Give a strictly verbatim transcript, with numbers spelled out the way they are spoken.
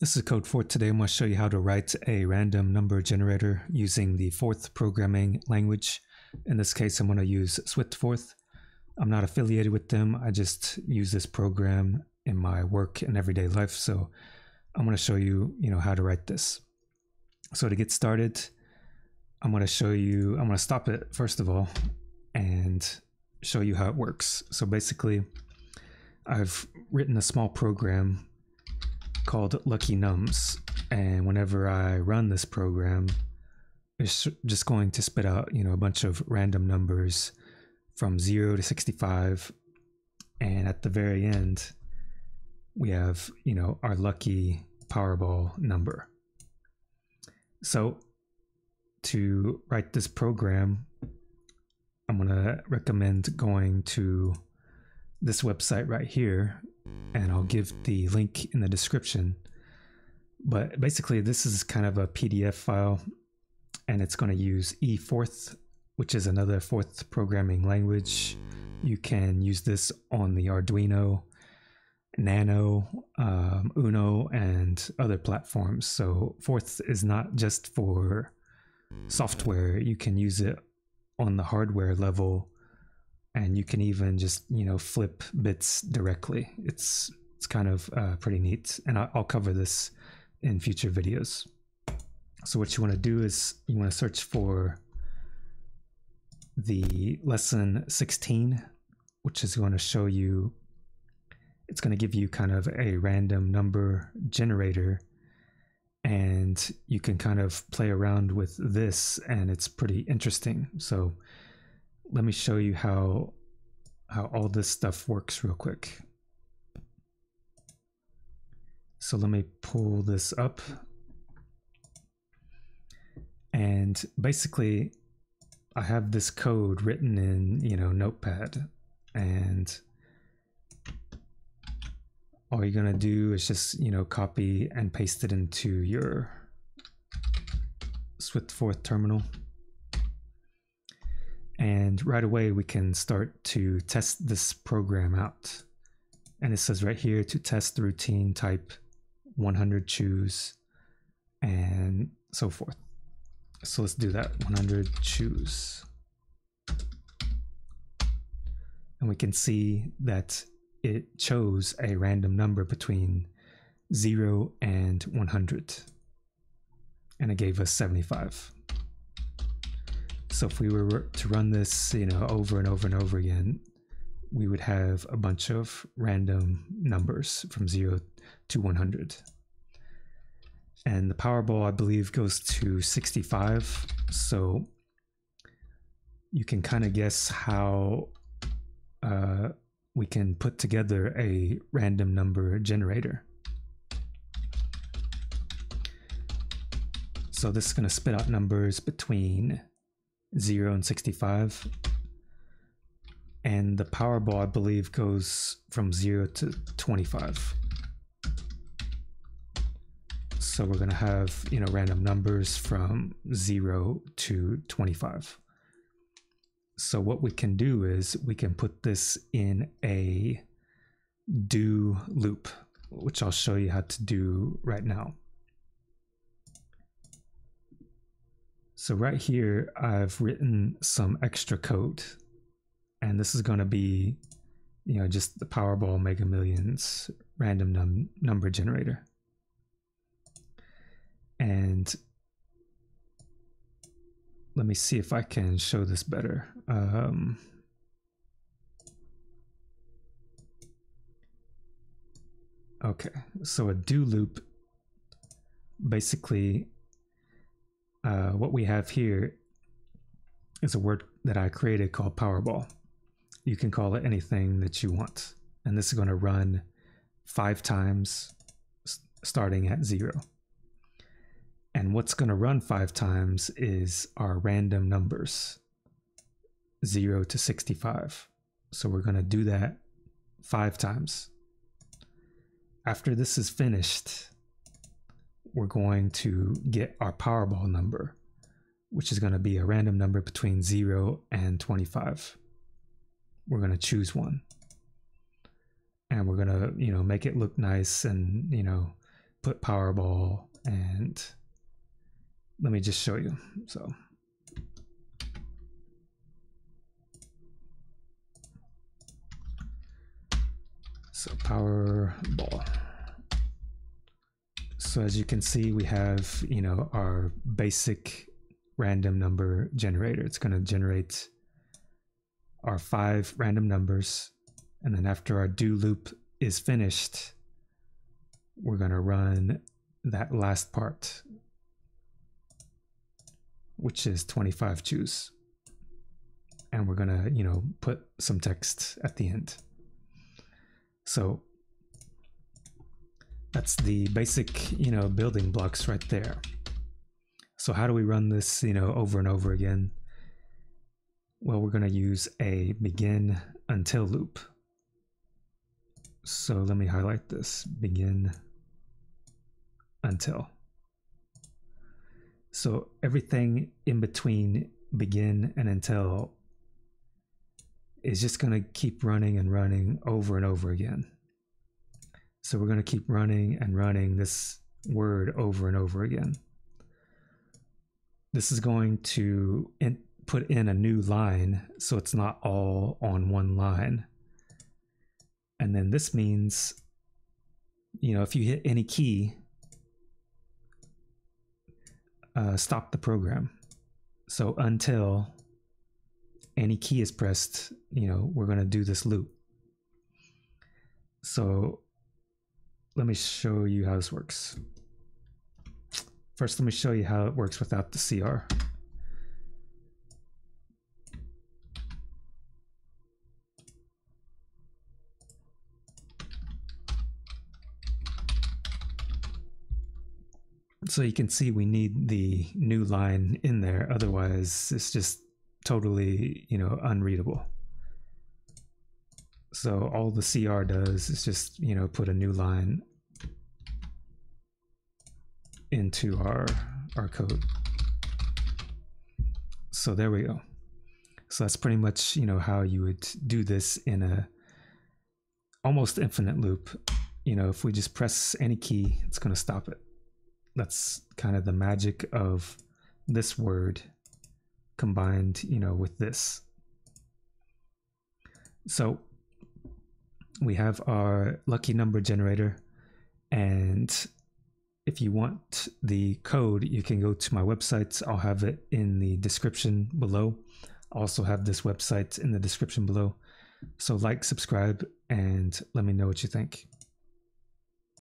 This is Code fourth. Today I'm going to show you how to write a random number generator using the Forth programming language. In this case, I'm going to use Swift Forth. I'm not affiliated with them. I just use this program in my work and everyday life. So I'm going to show you, you know, how to write this. So to get started, I'm going to show you, I'm going to stop it first of all and show you how it works. So basically, I've written a small program called Lucky Nums, and whenever I run this program, it's just going to spit out, you know, a bunch of random numbers from zero to sixty-five, and at the very end we have, you know, our lucky Powerball number. So to write this program, I'm gonna recommend going to this website right here, and I'll give the link in the description. But basically, this is kind of a P D F file, and it's going to use Forth, which is another Forth programming language. You can use this on the Arduino, Nano, um, Uno, and other platforms. So Forth is not just for software. You can use it on the hardware level, and you can even just, you know, flip bits directly. It's it's kind of uh, pretty neat, and I'll cover this in future videos. So what you want to do is you want to search for the lesson sixteen, which is going to show you, it's going to give you kind of a random number generator, and you can kind of play around with this, and it's pretty interesting. So let me show you how how all this stuff works real quick. So let me pull this up, and basically I have this code written in, you know, Notepad, and all you're gonna do is just, you know, copy and paste it into your Swift Forth terminal. And right away we can start to test this program out. And it says right here, to test the routine type one hundred, choose, and so forth. So let's do that. One hundred, choose. And we can see that it chose a random number between zero and one hundred, and it gave us seventy-five. So if we were to run this, you know, over and over and over again, we would have a bunch of random numbers from zero to one hundred. And the Powerball, I believe, goes to sixty-five. So you can kind of guess how uh, we can put together a random number generator. So this is going to spit out numbers between zero and sixty-five, and the Powerball, I believe, goes from zero to twenty-five. So we're going to have, you know, random numbers from zero to twenty-five. So what we can do is we can put this in a do loop, which I'll show you how to do right now. So right here, I've written some extra code, and this is going to be, you know, just the Powerball Mega Millions random num number generator. And let me see if I can show this better. Um, okay, so a do loop, basically, Uh, what we have here is a word that I created called Powerball. You can call it anything that you want. And this is going to run five times starting at zero. And what's going to run five times is our random numbers, zero to sixty-five. So we're going to do that five times. After this is finished, we're going to get our Powerball number, which is going to be a random number between zero and twenty-five. We're going to choose one, and we're going to, you know, make it look nice and, you know, put Powerball, and let me just show you. So so Powerball. So as you can see, we have, you know, our basic random number generator. It's going to generate our five random numbers, and then after our do loop is finished, we're going to run that last part, which is twenty-five choose, and we're going to, you know, put some text at the end. So that's the basic, you know, building blocks right there. So how do we run this, you know, over and over again? Well, we're going to use a begin until loop. So let me highlight this, begin until. So everything in between begin and until is just going to keep running and running over and over again. So we're going to keep running and running this word over and over again. This is going to in, put in a new line, so it's not all on one line. And then this means, you know, if you hit any key, uh, stop the program. So until any key is pressed, you know, we're going to do this loop. So let me show you how this works. First, let me show you how it works without the C R. So you can see we need the new line in there, otherwise it's just totally, you know, unreadable. So all the C R does is just, you know, put a new line into our our code. So there we go. So that's pretty much, you know, how you would do this in a almost infinite loop. You know, if we just press any key, it's going to stop it. That's kind of the magic of this word combined, you know, with this. So we have our lucky number generator, and if you want the code, you can go to my website. I'll have it in the description below. I also have this website in the description below. So like, subscribe, and let me know what you think.